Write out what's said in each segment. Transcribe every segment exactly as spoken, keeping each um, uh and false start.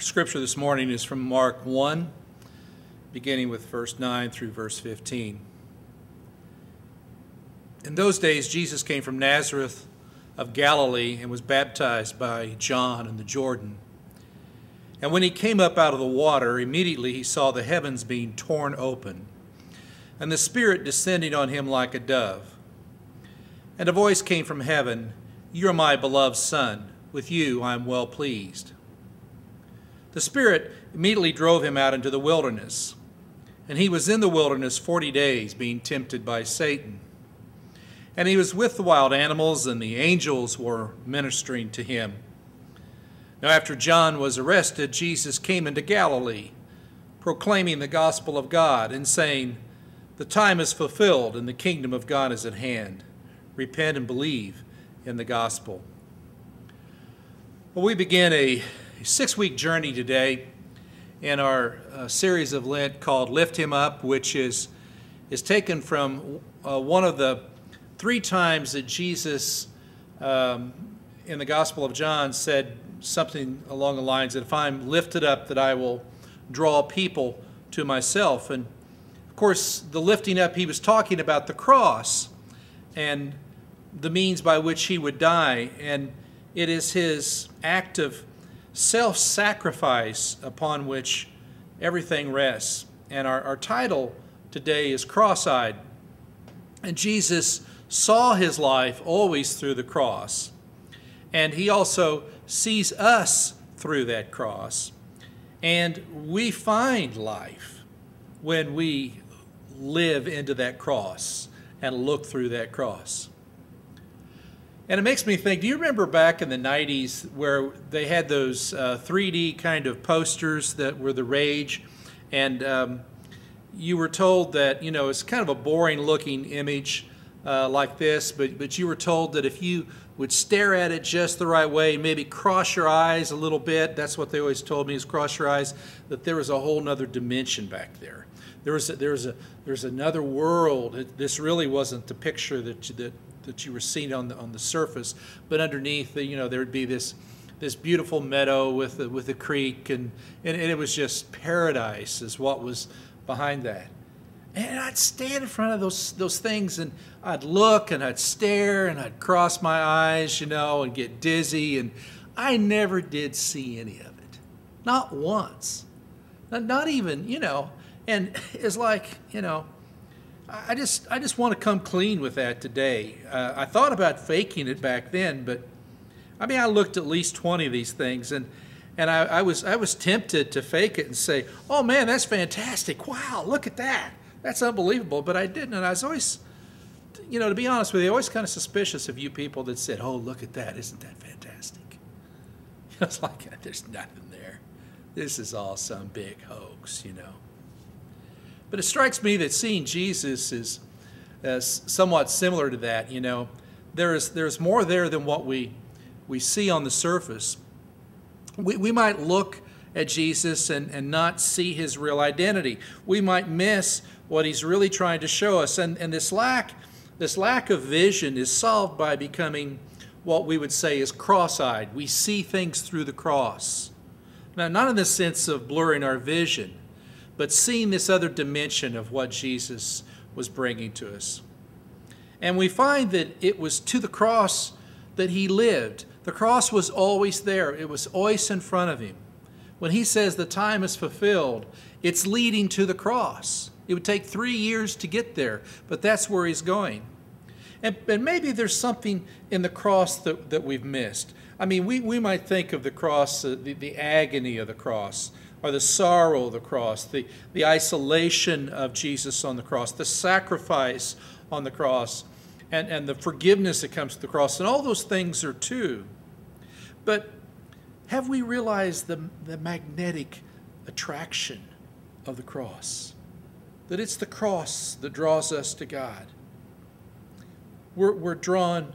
Our scripture this morning is from Mark one, beginning with verse nine through verse fifteen. In those days, Jesus came from Nazareth of Galilee and was baptized by John in the Jordan. And when he came up out of the water, immediately he saw the heavens being torn open, and the Spirit descending on him like a dove. And a voice came from heaven, "You are my beloved Son, with you I am well pleased." The Spirit immediately drove him out into the wilderness, and he was in the wilderness forty days, being tempted by Satan. And he was with the wild animals, and the angels were ministering to him. Now after John was arrested, Jesus came into Galilee, proclaiming the gospel of God and saying, "The time is fulfilled and the kingdom of God is at hand. Repent and believe in the gospel." Well, we begin a six-week journey today in our uh, series of Lent called Lift Him Up, which is, is taken from uh, one of the three times that Jesus um, in the Gospel of John said something along the lines that if I'm lifted up, that I will draw people to myself. And of course, the lifting up, he was talking about the cross and the means by which he would die. And it is his act of self-sacrifice upon which everything rests. And our, our title today is Cross-Eyed. And Jesus saw his life always through the cross. And he also sees us through that cross. And we find life when we live into that cross and look through that cross. And it makes me think, do you remember back in the nineties where they had those uh, three D kind of posters that were the rage? And um, you were told that, you know, it's kind of a boring looking image uh, like this, but, but you were told that if you would stare at it just the right way, maybe cross your eyes a little bit. That's what they always told me, is cross your eyes, that there was a whole nother dimension back there. There was, a, there was, a, there was another world. It, this really wasn't the picture that you, that, that you were seeing on the, on the surface, but underneath, you know, there would be this, this beautiful meadow with a, with a creek, and, and, and it was just paradise is what was behind that. And I'd stand in front of those those things, and I'd look, and I'd stare, and I'd cross my eyes, you know, and get dizzy, and I never did see any of it. Not once. Not, not even, you know, and it's like, you know, I just, I just want to come clean with that today. Uh, I thought about faking it back then, but, I mean, I looked at least twenty of these things, and And I, I was I was tempted to fake it and say, "Oh man, that's fantastic! Wow, look at that! That's unbelievable!" But I didn't, and I was always, you know, to be honest with you, always kind of suspicious of you people that said, "Oh, look at that! Isn't that fantastic?" It's like there's nothing there. This is all some big hoax, you know. But it strikes me that seeing Jesus is uh, somewhat similar to that. You know, there is there's more there than what we we see on the surface. We, we might look at Jesus and, and not see his real identity. We might miss what he's really trying to show us. And, and this lack, this lack of vision is solved by becoming what we would say is cross-eyed. We see things through the cross. Now, not in the sense of blurring our vision, but seeing this other dimension of what Jesus was bringing to us. And we find that it was to the cross that he lived. The cross was always there. It was always in front of him. When he says the time is fulfilled, it's leading to the cross. It would take three years to get there, but that's where he's going. And, and maybe there's something in the cross that, that we've missed. I mean, we, we might think of the cross, uh, the, the agony of the cross, or the sorrow of the cross, the, the isolation of Jesus on the cross, the sacrifice on the cross, And, and the forgiveness that comes to the cross, and all those things are too. But have we realized the, the magnetic attraction of the cross? That it's the cross that draws us to God. We're, we're drawn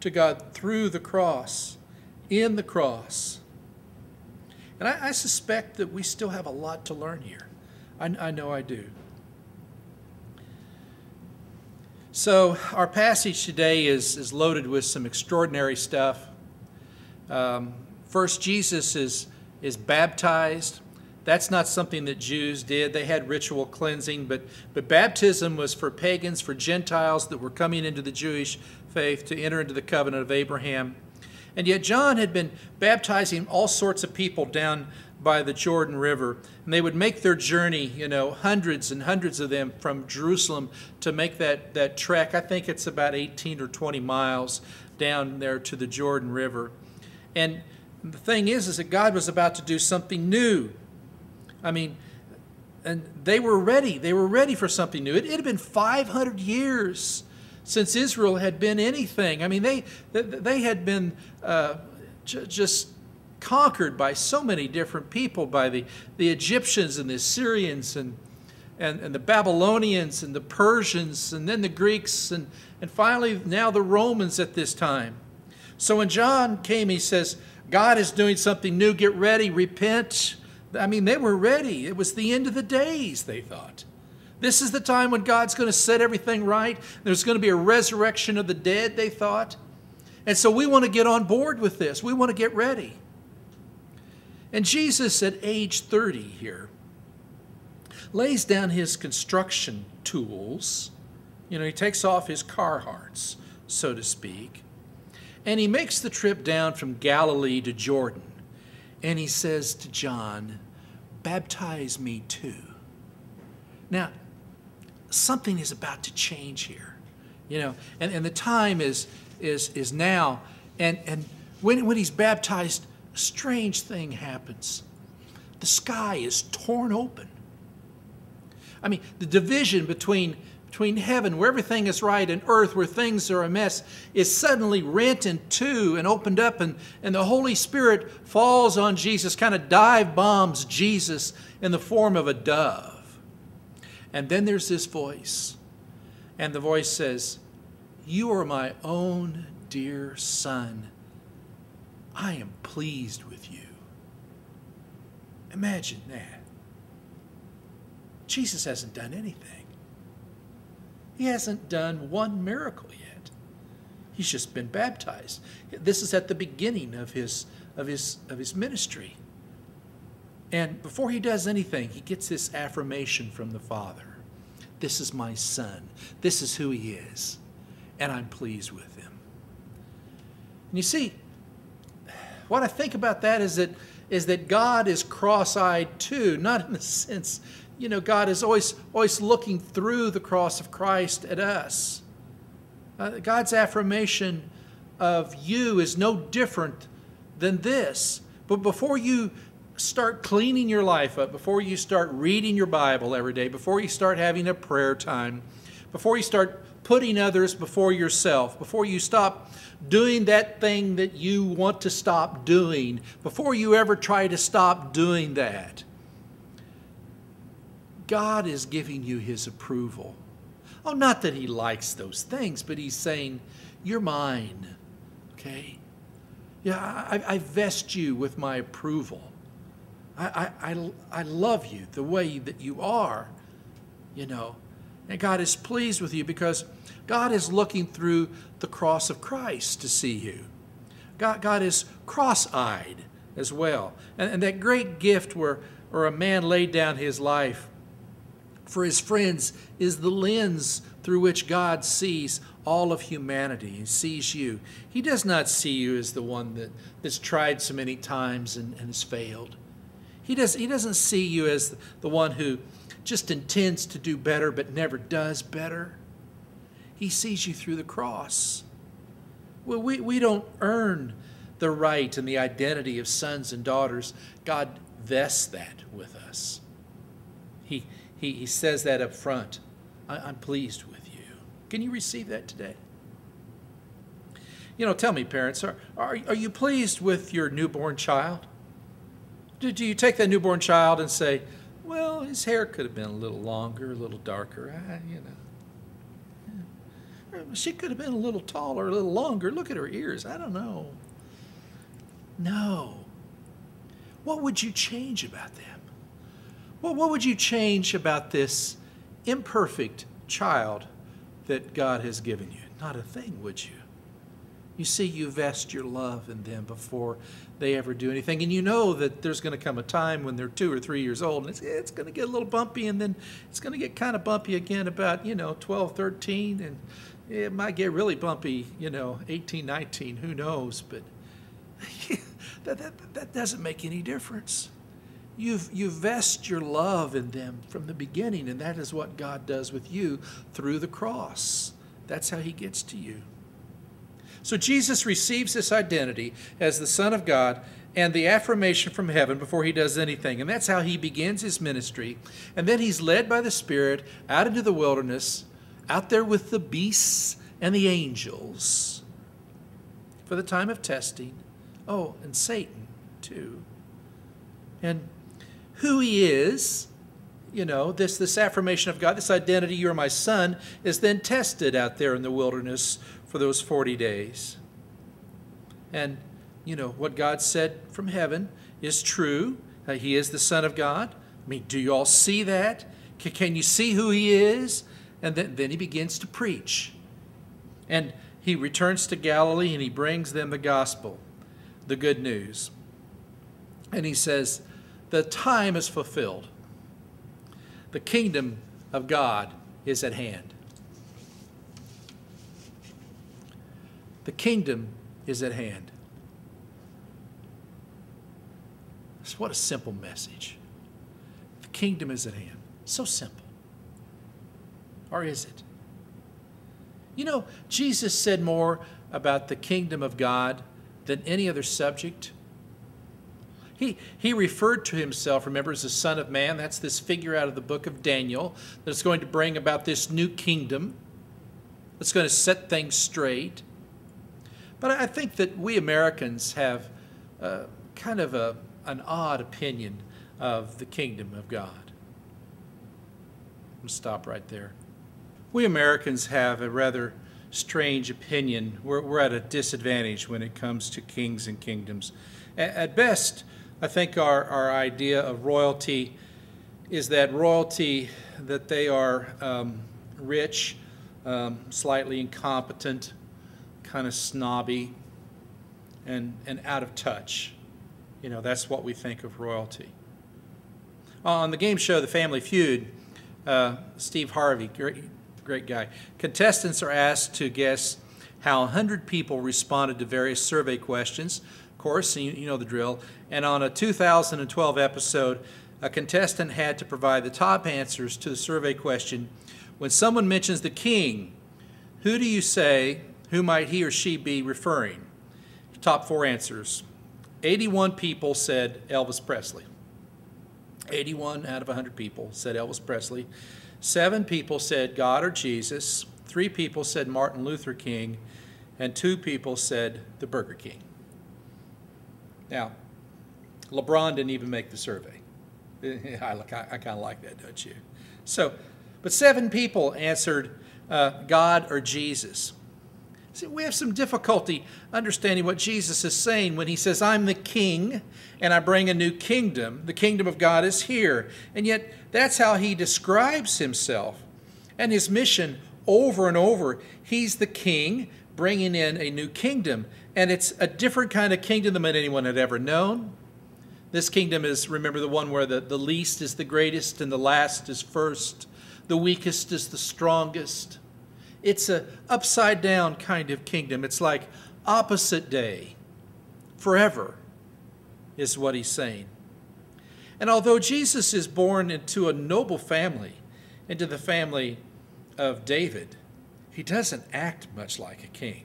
to God through the cross, in the cross. And I, I suspect that we still have a lot to learn here. I, I know I do. So our passage today is, is loaded with some extraordinary stuff. Um, first, Jesus is, is baptized. That's not something that Jews did. They had ritual cleansing, but, but baptism was for pagans, for Gentiles that were coming into the Jewish faith to enter into the covenant of Abraham. And yet John had been baptizing all sorts of people down by the Jordan River, and they would make their journey, you know, hundreds and hundreds of them from Jerusalem to make that, that trek. I think it's about eighteen or twenty miles down there to the Jordan River. And the thing is, is that God was about to do something new. I mean, and they were ready. They were ready for something new. It, it had been five hundred years since Israel had been anything. I mean, they, they had been uh, just conquered by so many different people, by the, the Egyptians and the Assyrians and, and, and the Babylonians and the Persians and then the Greeks and, and finally now the Romans at this time. So when John came, he says, God is doing something new. Get ready, repent. I mean, they were ready. It was the end of the days, they thought. This is the time when God's going to set everything right. There's going to be a resurrection of the dead, they thought. And so we want to get on board with this. We want to get ready. And Jesus, at age thirty here, lays down his construction tools. You know, he takes off his Carhartts, so to speak. And he makes the trip down from Galilee to Jordan. And he says to John, baptize me too. Now, something is about to change here, you know, and, and the time is, is, is now. And, and when, when he's baptized, a strange thing happens. The sky is torn open. I mean, the division between, between heaven, where everything is right, and earth, where things are a mess, is suddenly rent in two and opened up, and, and the Holy Spirit falls on Jesus, kind of dive bombs Jesus in the form of a dove. And then there's this voice, and the voice says, you are my own dear son. I am pleased with you. Imagine that. Jesus hasn't done anything. He hasn't done one miracle yet. He's just been baptized. This is at the beginning of his, of his, of his ministry. And before he does anything, he gets this affirmation from the Father. This is my son. This is who he is. And I'm pleased with him. And you see, what I think about that is that, is that God is cross-eyed too. Not in the sense, you know, God is always, always looking through the cross of Christ at us. Uh, God's affirmation of you is no different than this. But before you start cleaning your life up, before you start reading your Bible every day, before you start having a prayer time, before you start putting others before yourself, before you stop doing that thing that you want to stop doing, before you ever try to stop doing that, God is giving you his approval. Oh, not that he likes those things, but he's saying, you're mine, okay? Yeah, I, I vest you with my approval. I, I, I love you the way that you are, you know. And God is pleased with you because God is looking through the cross of Christ to see you. God, God is cross-eyed as well. And, and that great gift where, where a man laid down his life for his friends is the lens through which God sees all of humanity. He sees you. He does not see you as the one that, that's tried so many times and, and has failed. He, does, he doesn't see you as the one who just intends to do better but never does better. He sees you through the cross. Well, we, we don't earn the right and the identity of sons and daughters. God vests that with us. He, he, he says that up front. I, I'm pleased with you. Can you receive that today? You know, tell me, parents, are, are, are you pleased with your newborn child? Do you take that newborn child and say, well, his hair could have been a little longer, a little darker, I, you know. She could have been a little taller, a little longer. Look at her ears. I don't know. No. What would you change about them? Well, what would you change about this imperfect child that God has given you? Not a thing, would you? You see, you vest your love in them before they ever do anything. And you know that there's going to come a time when they're two or three years old, and it's, it's going to get a little bumpy, and then it's going to get kind of bumpy again about, you know, twelve, thirteen, and it might get really bumpy, you know, eighteen, nineteen, who knows. But that, that, that doesn't make any difference. You've, you vest your love in them from the beginning, and that is what God does with you through the cross. That's how he gets to you. So Jesus receives this identity as the Son of God and the affirmation from heaven before he does anything. And that's how he begins his ministry. And then he's led by the Spirit out into the wilderness, out there with the beasts and the angels for the time of testing. Oh, and Satan too. And who he is, you know, this, this affirmation of God, this identity, you're my son, is then tested out there in the wilderness for those forty days. And, you know, what God said from heaven is true. Uh, he is the Son of God. I mean, do you all see that? C- can you see who he is? And then, then he begins to preach. And he returns to Galilee and he brings them the gospel, the good news. And he says, the time is fulfilled. The kingdom of God is at hand. The kingdom is at hand. What a simple message. The kingdom is at hand. So simple. Or is it? You know, Jesus said more about the kingdom of God than any other subject. He, he referred to himself, remember, as the Son of Man. That's this figure out of the book of Daniel that's going to bring about this new kingdom that's going to set things straight. But I think that we Americans have uh, kind of a, an odd opinion of the kingdom of God. I'm going to stop right there. We Americans have a rather strange opinion. We're, we're at a disadvantage when it comes to kings and kingdoms. A- at best, I think our, our idea of royalty is that royalty, that they are um, rich, um, slightly incompetent, kind of snobby, and, and out of touch. You know, that's what we think of royalty. On the game show, The Family Feud, uh, Steve Harvey, great, great guy, contestants are asked to guess how one hundred people responded to various survey questions. Of course, you, you know the drill. And on a two thousand twelve episode, a contestant had to provide the top answers to the survey question. When someone mentions the king, who do you say... who might he or she be referring? Top four answers. eighty-one people said Elvis Presley. eighty-one out of one hundred people said Elvis Presley. Seven people said God or Jesus. Three people said Martin Luther King. And two people said the Burger King. Now, LeBron didn't even make the survey. I, I, I kind of like that, don't you? So, but seven people answered uh, God or Jesus. See, we have some difficulty understanding what Jesus is saying when he says, I'm the king and I bring a new kingdom. The kingdom of God is here. And yet that's how he describes himself and his mission over and over. He's the king bringing in a new kingdom. And it's a different kind of kingdom than anyone had ever known. This kingdom is, remember, the one where the, the least is the greatest and the last is first. The weakest is the strongest. It's an upside-down kind of kingdom. It's like opposite day, forever, is what he's saying. And although Jesus is born into a noble family, into the family of David, he doesn't act much like a king.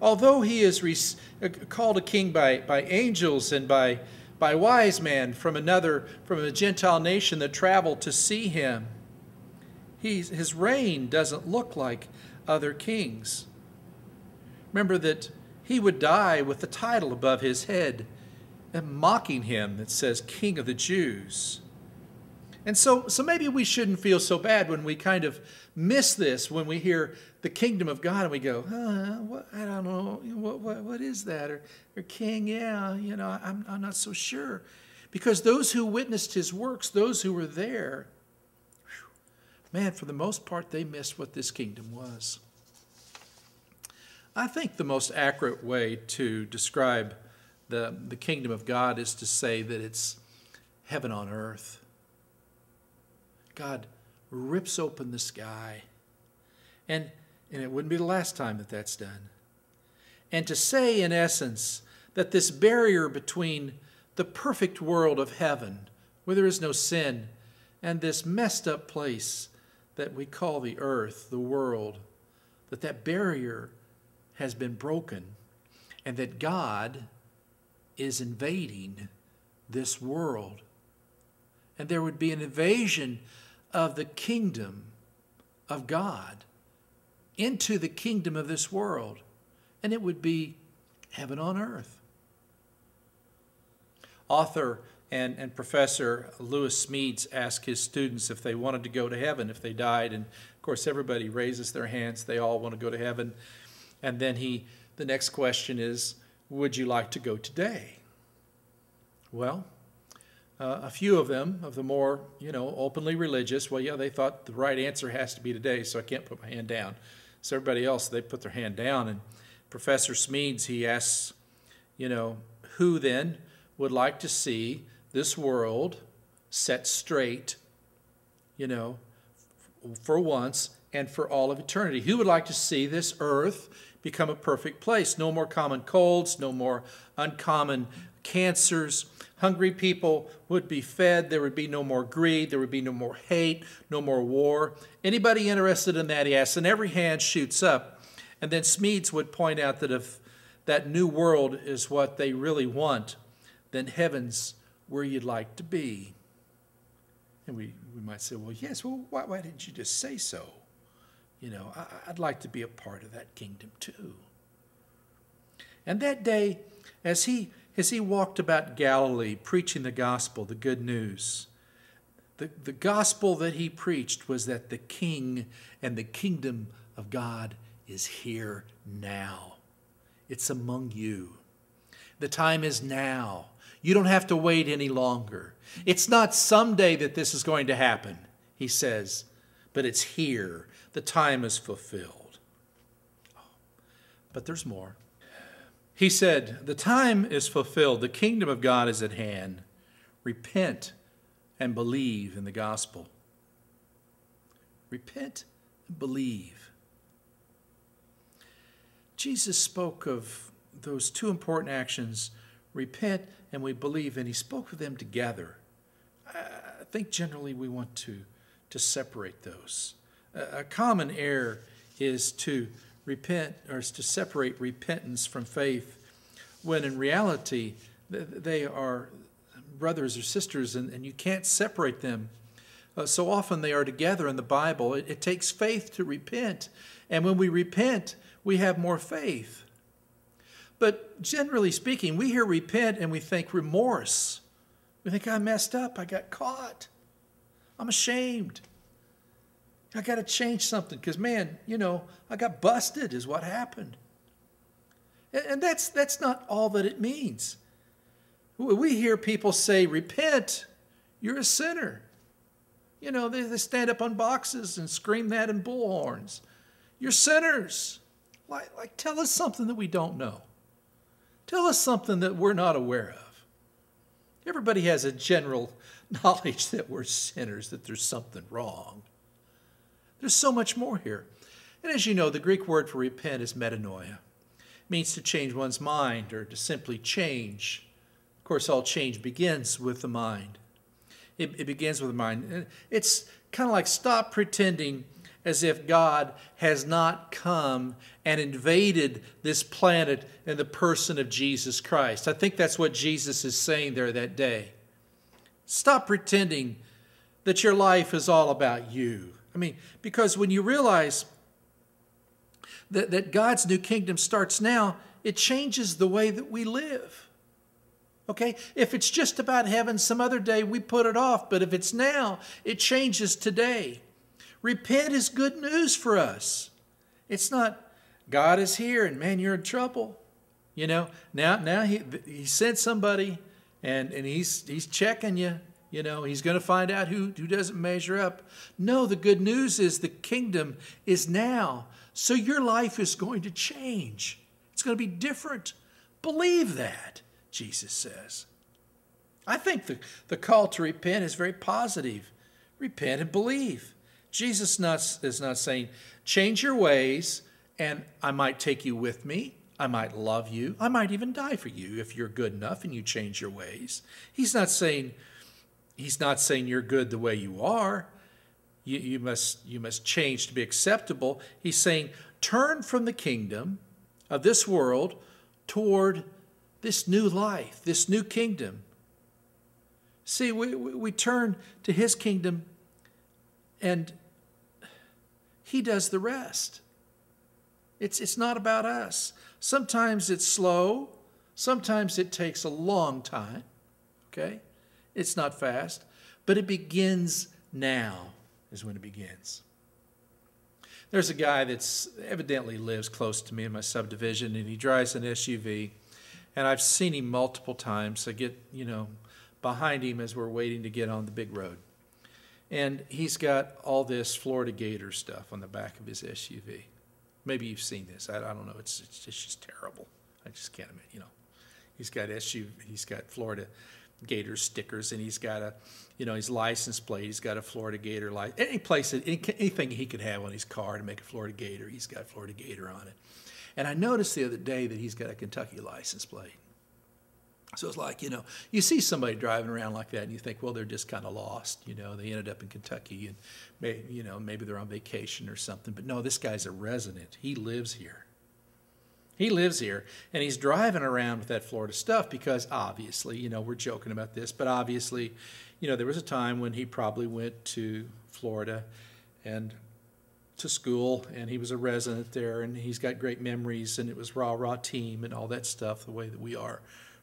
Although he is called a king by, by angels and by, by wise men from another, from a Gentile nation that traveled to see him, He's, his reign doesn't look like other kings. Remember that he would die with the title above his head and mocking him that says King of the Jews. And so, so maybe we shouldn't feel so bad when we kind of miss this, when we hear the kingdom of God and we go, uh, what, I don't know, what, what, what is that? Or, or king, yeah, you know, I'm, I'm not so sure. Because those who witnessed his works, those who were there, man, for the most part, they missed what this kingdom was. I think the most accurate way to describe the, the kingdom of God is to say that it's heaven on earth. God rips open the sky, and, and it wouldn't be the last time that that's done. And to say, in essence, that this barrier between the perfect world of heaven, where there is no sin, and this messed up place that we call the earth, the world, that that barrier has been broken, and that God is invading this world. And there would be an invasion of the kingdom of God into the kingdom of this world, and it would be heaven on earth. Author and, and professor Lewis Smeads asked his students if they wanted to go to heaven if they died, and of course everybody raises their hands, they all want to go to heaven. And then he, the next question is, would you like to go today? Well, Uh, a few of them, of the more, you know, openly religious, well, yeah, they thought the right answer has to be today, so I can't put my hand down. So everybody else, they put their hand down. And Professor Smeads, he asks, you know, who then would like to see this world set straight, you know, for once and for all of eternity? Who would like to see this earth become a perfect place? No more common colds, no more uncommon cancers. Hungry people would be fed. There would be no more greed. There would be no more hate, no more war. Anybody interested in that, he asks, and every hand shoots up. And then Smeads would point out that if that new world is what they really want, then heaven's where you'd like to be. And we, we might say, well, yes, well, why, why didn't you just say so? You know, I, I'd like to be a part of that kingdom too. And that day, as he... As he walked about Galilee preaching the gospel, the good news, the, the gospel that he preached was that the King and the kingdom of God is here now. It's among you. The time is now. You don't have to wait any longer. It's not someday that this is going to happen, he says, but it's here. The time is fulfilled. But there's more. He said, the time is fulfilled. The kingdom of God is at hand. Repent and believe in the gospel. Repent and believe. Jesus spoke of those two important actions, repent and we believe, and he spoke of them together. I think generally we want to, to separate those. A common error is to repent, or to separate repentance from faith, when in reality they are brothers or sisters, and, and you can't separate them. Uh, so often they are together in the Bible. It, it takes faith to repent, and when we repent, we have more faith. But generally speaking, we hear repent and we think remorse. We think, I messed up, I got caught, I'm ashamed. I got to change something because, man, you know, I got busted is what happened. And that's, that's not all that it means. We hear people say, repent, you're a sinner. You know, they, they stand up on boxes and scream that in bullhorns. You're sinners. Like, like, tell us something that we don't know. Tell us something that we're not aware of. Everybody has a general knowledge that we're sinners, that there's something wrong. There's so much more here. And as you know, the Greek word for repent is metanoia. It means to change one's mind or to simply change. Of course, all change begins with the mind. It, it begins with the mind. It's kind of like stop pretending as if God has not come and invaded this planet in the person of Jesus Christ. I think that's what Jesus is saying there that day. Stop pretending that your life is all about you. I mean, because when you realize that, that God's new kingdom starts now, it changes the way that we live. Okay? If it's just about heaven, some other day we put it off. But if it's now, it changes today. Repent is good news for us. It's not, God is here and man, you're in trouble. You know, now, now he, he sent somebody and, and he's, he's checking you. You know, he's going to find out who, who doesn't measure up. No, the good news is the kingdom is now. So your life is going to change. It's going to be different. Believe that, Jesus says. I think the, the call to repent is very positive. Repent and believe. Jesus not, is not saying, change your ways and I might take you with me. I might love you. I might even die for you if you're good enough and you change your ways. He's not saying, he's not saying you're good the way you are. You, you, must, you must change to be acceptable. He's saying, turn from the kingdom of this world toward this new life, this new kingdom. See, we, we, we turn to his kingdom and he does the rest. It's, it's not about us. Sometimes it's slow. Sometimes it takes a long time. Okay? It's not fast. But it begins now is when it begins. There's a guy that's evidently lives close to me in my subdivision, and he drives an S U V. And I've seen him multiple times. I get, you know, behind him as we're waiting to get on the big road. And he's got all this Florida Gator stuff on the back of his S U V. Maybe you've seen this. I, I don't know. It's, it's, it's just terrible. I just can't imagine. You know, he's got S U V. He's got Florida Gator stickers, and he's got a, you know, his license plate. He's got a Florida Gator license. Any place, any, anything he could have on his car to make a Florida Gator, he's got Florida Gator on it. And I noticed the other day that he's got a Kentucky license plate. So it's like, you know, you see somebody driving around like that and you think, well, they're just kind of lost. You know, they ended up in Kentucky and, may, you know, maybe they're on vacation or something. But no, this guy's a resident. He lives here. He lives here and he's driving around with that Florida stuff because obviously, you know, we're joking about this. But obviously, you know, there was a time when he probably went to Florida and to school and he was a resident there and he's got great memories and it was rah-rah team and all that stuff the way that we are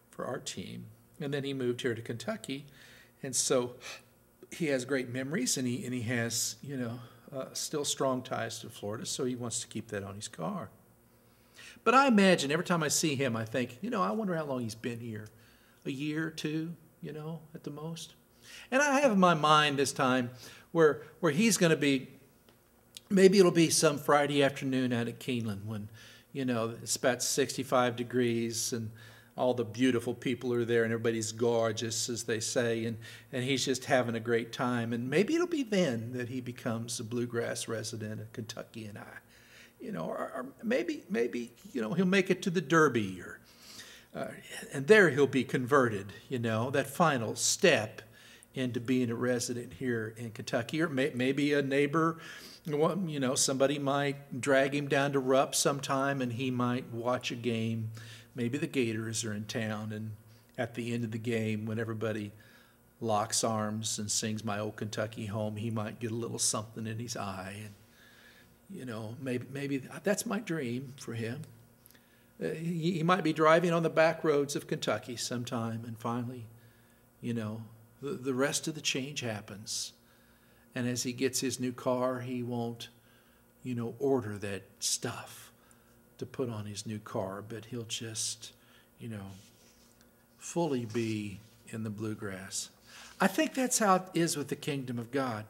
for our team. And then he moved here to Kentucky, and so he has great memories, and he and he has, you know, uh, still strong ties to Florida, so he wants to keep that on his car. But I imagine every time I see him, I think, you know, I wonder how long he's been here, a year or two, you know, at the most. And I have in my mind this time where where he's going to be, maybe it'll be some Friday afternoon out at Keeneland when, you know, it's about sixty-five degrees and all the beautiful people are there and everybody's gorgeous, as they say, and, and he's just having a great time. And maybe it'll be then that he becomes a bluegrass resident of Kentucky, and I, you know, or, or maybe, maybe, you know, he'll make it to the Derby, or, uh, and there he'll be converted, you know, that final step into being a resident here in Kentucky, or may, maybe a neighbor. You know, somebody might drag him down to Rupp sometime and he might watch a game. Maybe the Gators are in town, and at the end of the game, when everybody locks arms and sings My Old Kentucky Home, he might get a little something in his eye. And, you know, maybe, maybe that's my dream for him. Uh, he, he might be driving on the back roads of Kentucky sometime, and finally, you know, the, the rest of the change happens. And as he gets his new car, he won't, you know, order that stuff to put on his new car, but he'll just, you know, fully be in the bluegrass. I think that's how it is with the kingdom of God.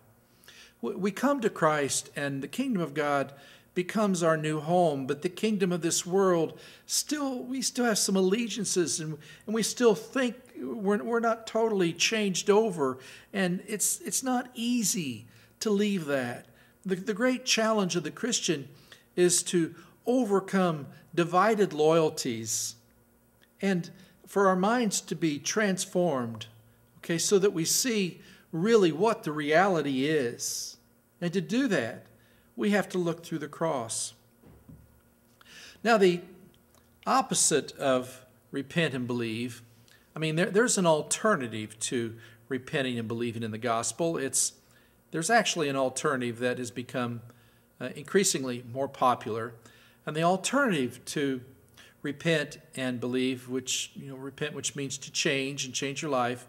We come to Christ, and the kingdom of God becomes our new home, but the kingdom of this world, still, we still have some allegiances, and, and we still think we're, we're not totally changed over, and it's, it's not easy to leave that. The, the great challenge of the Christian is to overcome divided loyalties and for our minds to be transformed, okay, so that we see really what the reality is. And to do that, we have to look through the cross. Now, the opposite of repent and believe, I mean, there, there's an alternative to repenting and believing in the gospel. It's, there's actually an alternative that has become uh, increasingly more popular. And the alternative to repent and believe, which, you know, repent, which means to change and change your life,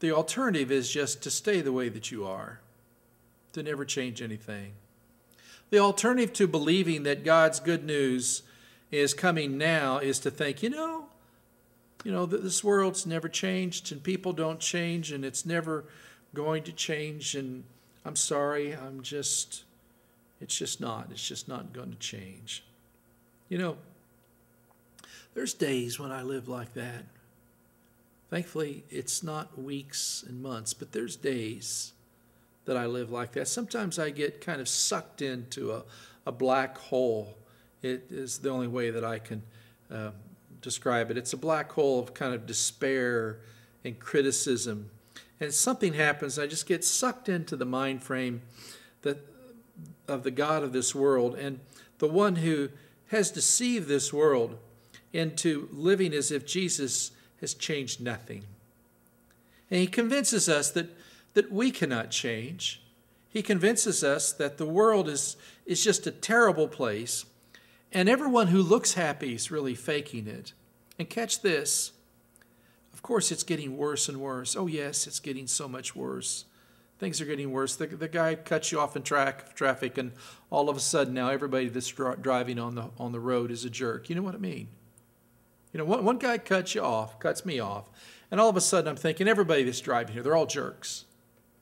the alternative is just to stay the way that you are, to never change anything. The alternative to believing that God's good news is coming now is to think, you know, you know, this world's never changed and people don't change and it's never going to change, and I'm sorry, I'm just, It's just not. It's just not going to change. You know, there's days when I live like that. Thankfully, it's not weeks and months, but there's days that I live like that. Sometimes I get kind of sucked into a, a black hole. It is the only way that I can uh, describe it. It's a black hole of kind of despair and criticism. And something happens, I just get sucked into the mind frame that, of the God of this world, and the one who has deceived this world into living as if Jesus has changed nothing. And he convinces us that, that we cannot change. He convinces us that the world is, is just a terrible place, and everyone who looks happy is really faking it. And catch this, of course it's getting worse and worse. Oh yes, it's getting so much worse. Things are getting worse. The, the guy cuts you off in track, traffic, and all of a sudden now everybody that's driving on the, on the road is a jerk. You know what I mean? You know, one, one guy cuts you off, cuts me off, and all of a sudden I'm thinking everybody that's driving here, they're all jerks.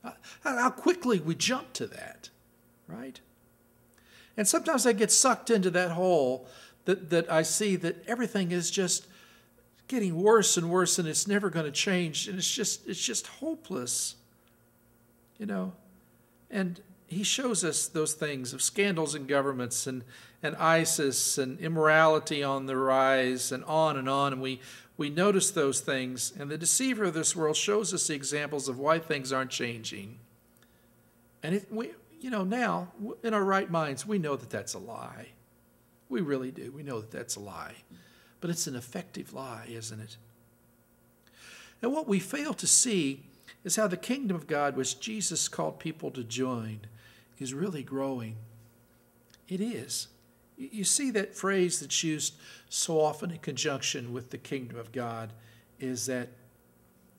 How, how quickly we jump to that, right? And sometimes I get sucked into that hole that, that I see that everything is just getting worse and worse and it's never going to change. And it's just, it's just hopeless, you know. And he shows us those things of scandals in governments and, and ISIS and immorality on the rise and on and on. And we, we notice those things. And the deceiver of this world shows us the examples of why things aren't changing. And it, we... You know, now, in our right minds, we know that that's a lie. We really do. We know that that's a lie. But it's an effective lie, isn't it? And what we fail to see is how the kingdom of God, which Jesus called people to join, is really growing. It is. You see that phrase that's used so often in conjunction with the kingdom of God is that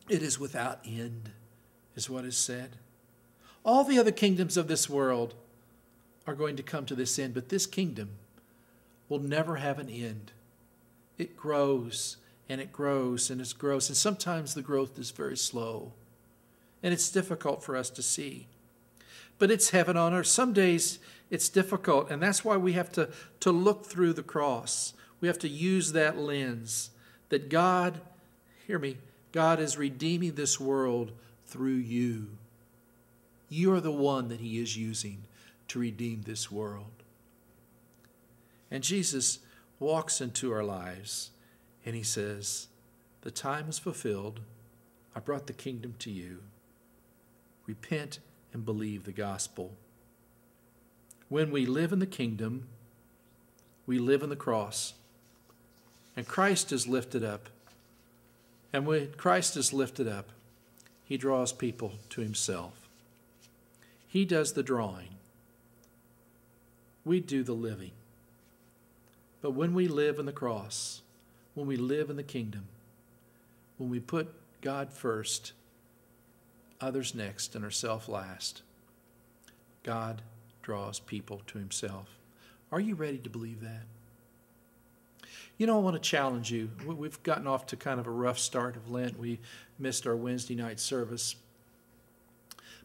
it is without end, is what is said. All the other kingdoms of this world are going to come to this end, but this kingdom will never have an end. It grows, and it grows, and it grows, and sometimes the growth is very slow, and it's difficult for us to see. But it's heaven on earth. Some days it's difficult, and that's why we have to, to look through the cross. We have to use that lens that God, hear me, God is redeeming this world through you. You are the one that he is using to redeem this world. And Jesus walks into our lives and he says, the time is fulfilled. I brought the kingdom to you. Repent and believe the gospel. When we live in the kingdom, we live in the cross. And Christ is lifted up. And when Christ is lifted up, he draws people to himself. He does the drawing. We do the living. But when we live in the cross, when we live in the kingdom, when we put God first, others next, and ourselves last, God draws people to himself. Are you ready to believe that? You know, I want to challenge you. We've gotten off to kind of a rough start of Lent. We missed our Wednesday night service.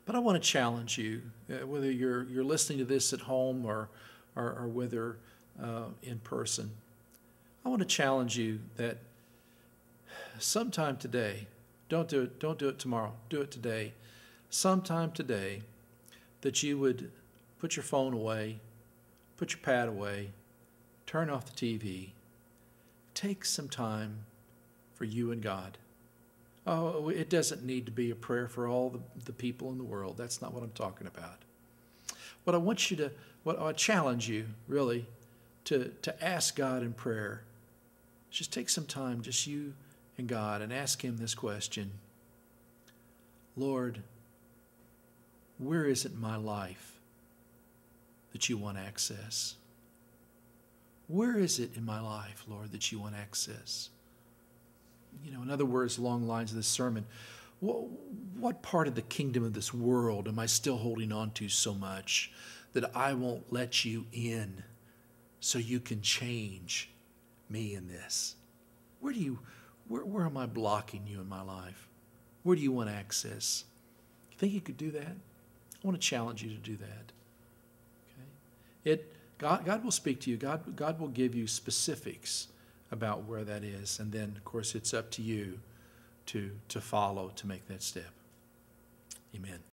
But I want to challenge you, uh, whether you're, you're listening to this at home or, or, or whether uh, in person. I want to challenge you that sometime today, don't do it, don't do it tomorrow, do it today. Sometime today that you would put your phone away, put your pad away, turn off the T V, take some time for you and God. Oh, it doesn't need to be a prayer for all the, the people in the world. That's not what I'm talking about. What I want you to, what I challenge you, really, to, to ask God in prayer. Just take some time, just you and God, and ask him this question. Lord, where is it in my life that you want access? Where is it in my life, Lord, that you want access? You know, in other words, along the lines of this sermon, what, what part of the kingdom of this world am I still holding on to so much that I won't let you in so you can change me in this? Where do you, where, where am I blocking you in my life? Where do you want access? You think you could do that? I want to challenge you to do that. Okay? It, God, God will speak to you. God, God will give you specifics about where that is. And then, of course, it's up to you to, to follow, to make that step. Amen.